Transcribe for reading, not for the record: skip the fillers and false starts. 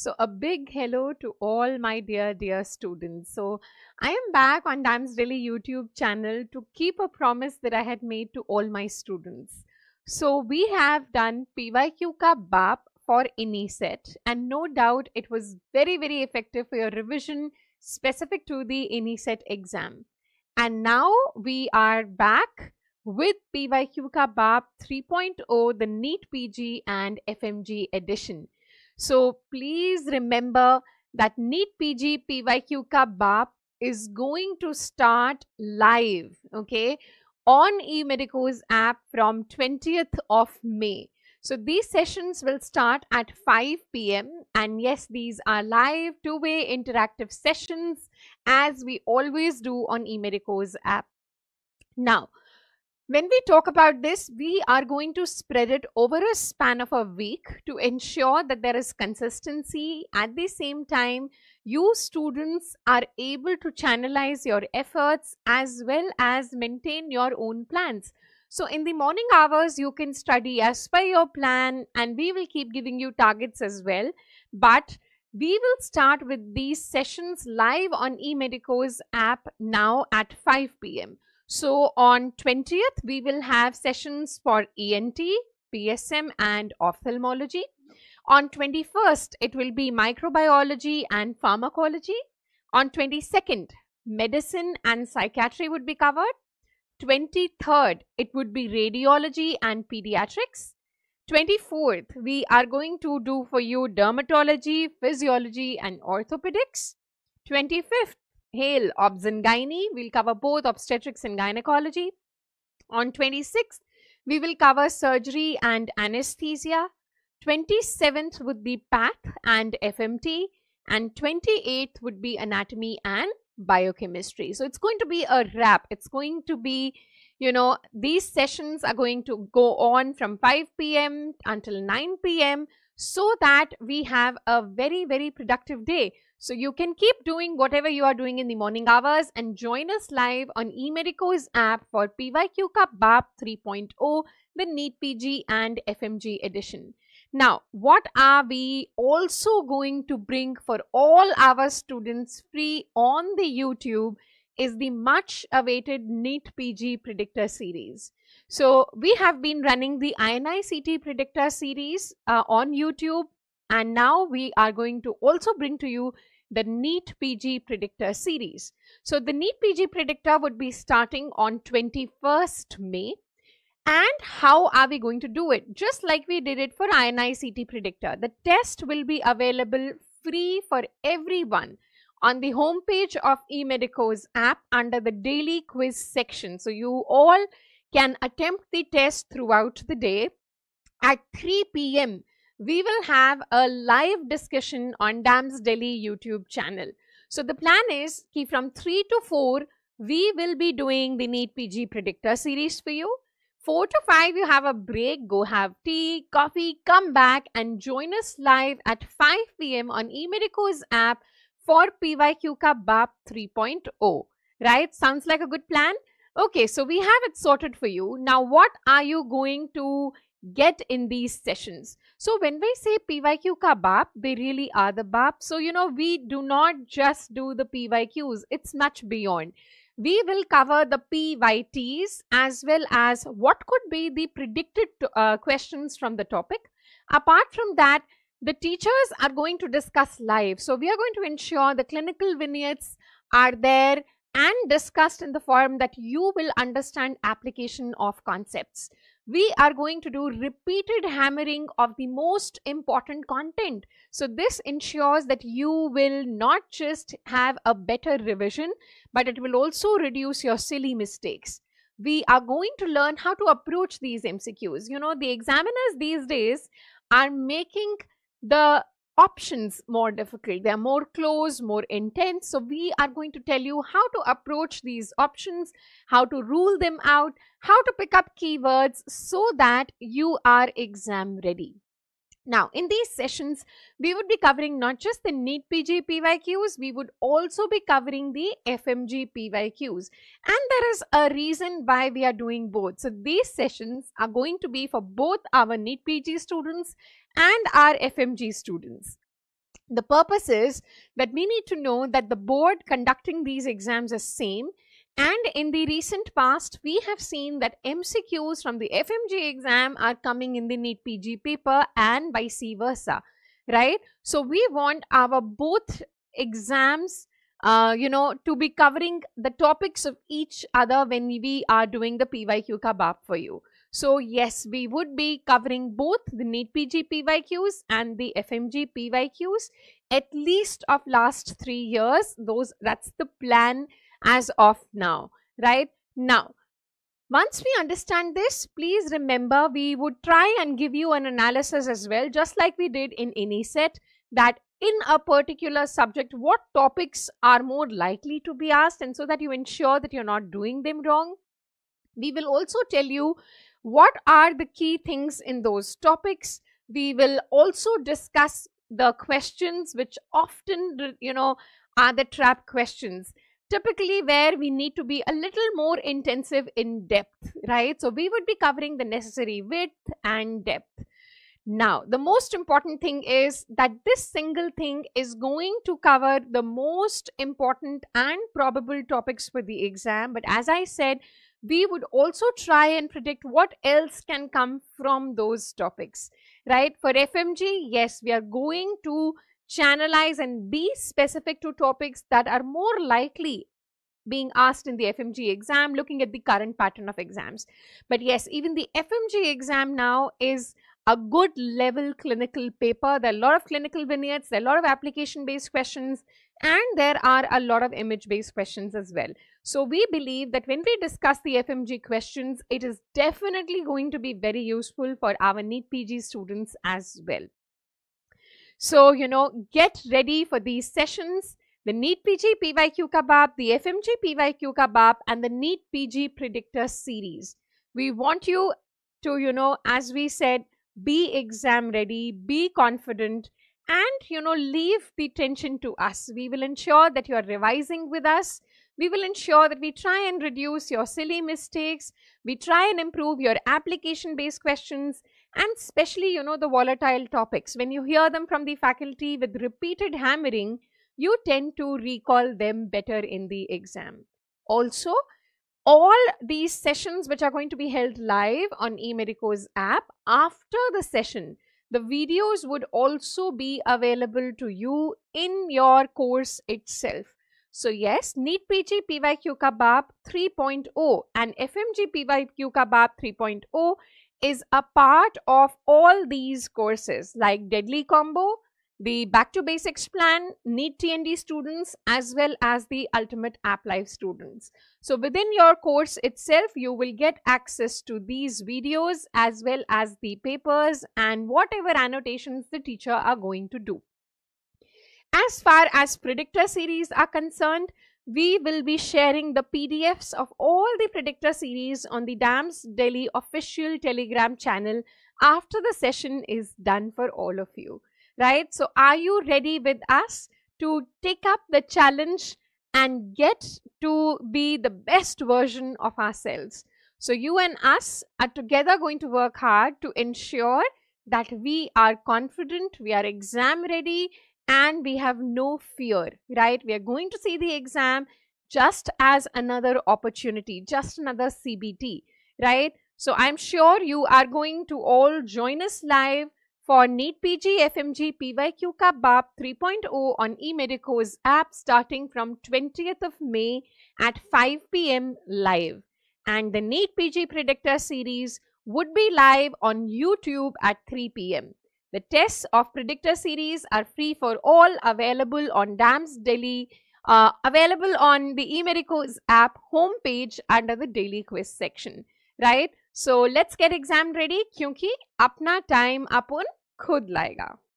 So a big hello to all my dear students. So I am back on DAMS Delhi YouTube channel to keep a promise that I had made to all my students. So we have done PyQ Ka Baap for INI-CET, and no doubt it was very effective for your revision specific to the INI-CET exam. And now we are back with PyQ Ka Baap 3.0, the NEET PG and FMG edition. So please remember that NEET PG PyQ Ka Baap is going to start live, okay, on eMedicoz app from 20th of May. So these sessions will start at 5 PM, and yes, these are live two-way interactive sessions as we always do on eMedicoz app. Now, when we talk about this, we are going to spread it over a span of a week to ensure that there is consistency. At the same time, you students are able to channelize your efforts as well as maintain your own plans. So in the morning hours, you can study as per your plan, and we will keep giving you targets as well. But we will start with these sessions live on eMedicoz app now at 5 PM. So on 20th, we will have sessions for ENT, PSM and ophthalmology. On 21st, it will be microbiology and pharmacology. On 22nd, medicine and psychiatry would be covered. 23rd, it would be radiology and pediatrics. 24th, we are going to do for you dermatology, physiology and orthopedics. 25th, Hail, Obs and Gynae, we'll cover both obstetrics and gynecology. On 26th, we will cover surgery and anesthesia. 27th would be PATH and FMT, and 28th would be anatomy and biochemistry. So it's going to be a wrap. It's going to be, you know, these sessions are going to go on from 5 PM until 9 PM, so that we have a very productive day. So you can keep doing whatever you are doing in the morning hours and join us live on eMedicoz app for PyQ Ka Baap 3.0, the NEET PG and FMG edition. Now, what are we also going to bring for all our students free on the YouTube is the much awaited NEET PG Predictor series. So we have been running the INI-CET Predictor series on YouTube. And now we are going to also bring to you the NEET PG Predictor series. So the NEET PG Predictor would be starting on 21st May. And how are we going to do it? Just like we did it for INI-CET Predictor, the test will be available free for everyone on the homepage of eMedicoz app under the daily quiz section. So you all can attempt the test throughout the day. At 3 PM, we will have a live discussion on DAMS Delhi YouTube channel. So the plan is ki from 3 to 4, we will be doing the NEET PG Predictor series for you. 4 to 5, you have a break, go have tea, coffee, come back and join us live at 5 PM on eMedicoz app for PyQ Ka Baap 3.0. Right? Sounds like a good plan? Okay, so we have it sorted for you. Now, what are you going to get in these sessions? So when we say PyQ Ka Baap, they really are the Baap. So, you know, we do not just do the PyQs. It's much beyond. We will cover the PYTs as well as what could be the predicted questions from the topic. Apart from that, the teachers are going to discuss live. So we are going to ensure the clinical vignettes are there and discussed in the form that you will understand application of concepts. We are going to do repeated hammering of the most important content. So this ensures that you will not just have a better revision, but it will also reduce your silly mistakes. We are going to learn how to approach these MCQs. You know, the examiners these days are making the options more difficult. They are more close, more intense. So we are going to tell you how to approach these options, how to rule them out, how to pick up keywords so that you are exam ready. Now, in these sessions, we would be covering not just the NEET PG PyQs, we would also be covering the FMG PyQs. And there is a reason why we are doing both. So these sessions are going to be for both our NEET PG students and our FMG students. The purpose is that we need to know that the board conducting these exams is same, and in the recent past we have seen that MCQs from the FMG exam are coming in the NEET PG paper and vice versa, right? So we want our both exams to be covering the topics of each other when we are doing the PYQ Ka Baap for you. So yes, we would be covering both the NEET PG PYQs and the FMG PYQs at least of last 3 years. That's the plan as of now, right? Now, once we understand this, please remember we would try and give you an analysis as well, just like we did in INI-CET, that in a particular subject, what topics are more likely to be asked, and so that you ensure that you're not doing them wrong. We will also tell you what are the key things in those topics. We will also discuss the questions which often, are the trap questions, typically where we need to be a little more intensive in depth, right? So we would be covering the necessary width and depth. Now, the most important thing is that this single thing is going to cover the most important and probable topics for the exam. But as I said, we would also try and predict what else can come from those topics, right? For FMG, yes, we are going to channelize and be specific to topics that are more likely being asked in the FMG exam, looking at the current pattern of exams. But yes, even the FMG exam now is a good level clinical paper. There are a lot of clinical vignettes, there are a lot of application-based questions, and there are a lot of image-based questions as well. So we believe that when we discuss the FMG questions, it is definitely going to be very useful for our NEET PG students as well. So, get ready for these sessions. The NEET PG PYQ Ka Baap, the FMG PYQ Ka Baap, and the NEET PG Predictor series. We want you to, as we said, be exam ready, be confident, and leave the tension to us. We will ensure that you are revising with us. We will ensure that we try and reduce your silly mistakes. We try and improve your application-based questions, and especially, the volatile topics. When you hear them from the faculty with repeated hammering, you tend to recall them better in the exam. Also, all these sessions which are going to be held live on eMedicoz app after the session, the videos would also be available to you in your course itself. So yes, NEET PG PYQ Ka Baap 3.0 and FMG PYQ Ka Baap 3.0 is a part of all these courses like Deadly Combo, the Back to Basics plan, NEET TND students, as well as the Ultimate App Live students. So within your course itself, you will get access to these videos as well as the papers and whatever annotations the teacher are going to do. As far as predictor series are concerned, we will be sharing the PDFs of all the predictor series on the DAMS Delhi official Telegram channel after the session is done for all of you. Right? So are you ready with us to take up the challenge and get to be the best version of ourselves? So you and us are together going to work hard to ensure that we are confident, we are exam ready, and we have no fear, right? We are going to see the exam just as another opportunity, just another CBT, right? So I'm sure you are going to all join us live for NEET PG FMG PYQ Ka Baap 3.0 on eMedicoz app starting from 20th of May at 5 PM live. And the NEET PG Predictor series would be live on YouTube at 3 PM. The tests of Predictor series are free for all, available on DAMS Delhi, available on the eMedicoz app homepage under the daily quiz section, right? So let's get exam ready, क्योंकि अपना time अपन खुद लाएगा.